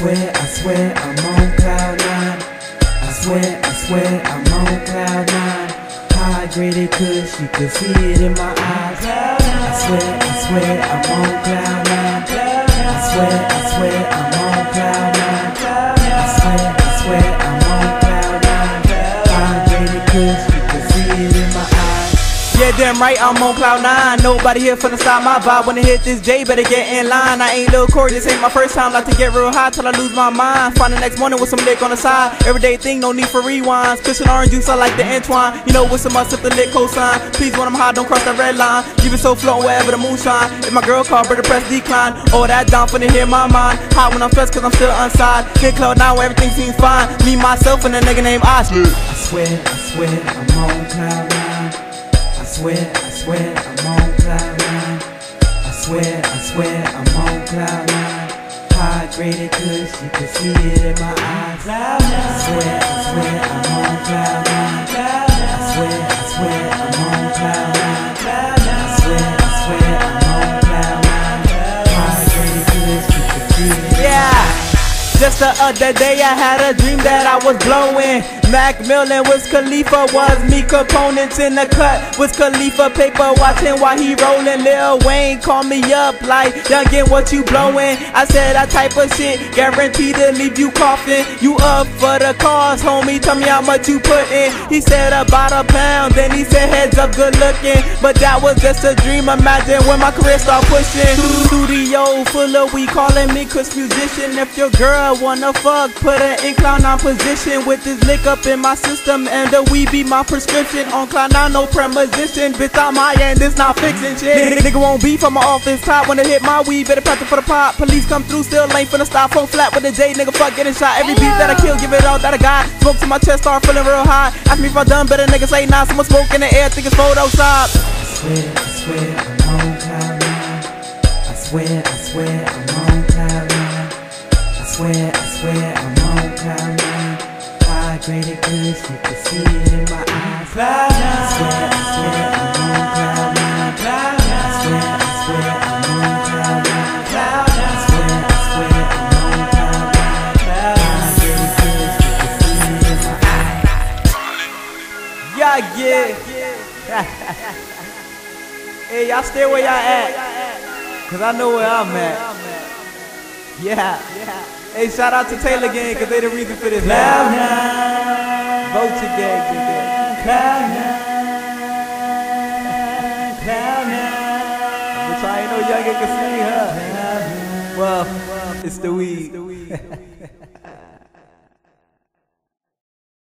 I swear I'm on cloud nine. I swear I'm on cloud nine. High graded cause you can see it in my eyes. I swear I'm on cloud nine. I swear I'm on cloud nine. I swear I'm on cloud nine. High graded cause you can see it in my eyes. Yeah, damn right, I'm on cloud nine. Nobody here finna stop my vibe. When I hit this J, better get in line. I ain't Lil Corey, this ain't my first time. Like to get real high till I lose my mind. Find the next morning with some lick on the side. Everyday thing, no need for rewinds. Cushion orange juice, I like the Antoine. You know, with some must sip the lick cosign. Please, when I'm high, don't cross that red line. Keep it so floating wherever the moon shine. If my girl call, better press decline. Oh, that down finna hear my mind. Hot when I'm stressed cause I'm still unsigned. Get cloud nine where everything seems fine. Me, myself, and a nigga named Osh. I swear, I'm on cloud nine. I swear, I'm on cloud nine. I swear, I'm on cloud nine. High graded cause you can see it in my eyes. I swear, I'm on cloud nine. I swear, I'm on cloud nine. I swear, I'm on cloud nine. High graded cause you can see it in my eyes. Yeah, just the other day I had a dream that I was blowing. Mac Millen, Wiz Khalifa was me, components in the cut. Wiz Khalifa paper watching while he rolling. Lil Wayne called me up like, youngin, what you blowing? I said that type of shit, guaranteed to leave you coughing. You up for the cause, homie, tell me how much you put in. He said about a pound, then he said heads up, good looking. But that was just a dream, imagine when my career start pushing. Studio full of we calling me Chris musician. If your girl wanna fuck, put her in clown on position with this lick up in my system, and the weed be my prescription. On cloud nine, no premonition. Bitch, I'm high and it's not fixing shit. Nigga won't be from my office top. When I hit my weed, better practice for the pop. Police come through, still ain't finna stop. Phone flat with a J, nigga, fuck getting shot. Every beat that I kill, give it all that I got. Smoke to my chest, start feeling real high. Ask me if I done better, nigga say nah. Someone smoke in the air, think it's Photoshop. I swear, I'm on cloud nine. I swear, I'm on cloud nine. I swear, I'm on cloud nine. Graded goods, you can see it in my eyes. Cloud nine. I swear, I'm on cloud nine. Cloud nine. I swear, I'm on cloud nine. Cloud nine. I swear, I'm on cloud nine. Cloud nine. Graded goods, you can see it in my eyes. Yeah. Hey, y'all stay where y'all at, cause I know where I'm at. Yeah. Hey, shout out to Taylor Gang, cause they the reason for this. Cloud nine. Vote your gang with that. Cloud nine. Which I ain't no youngin' can sing, huh? Well, it's the weed.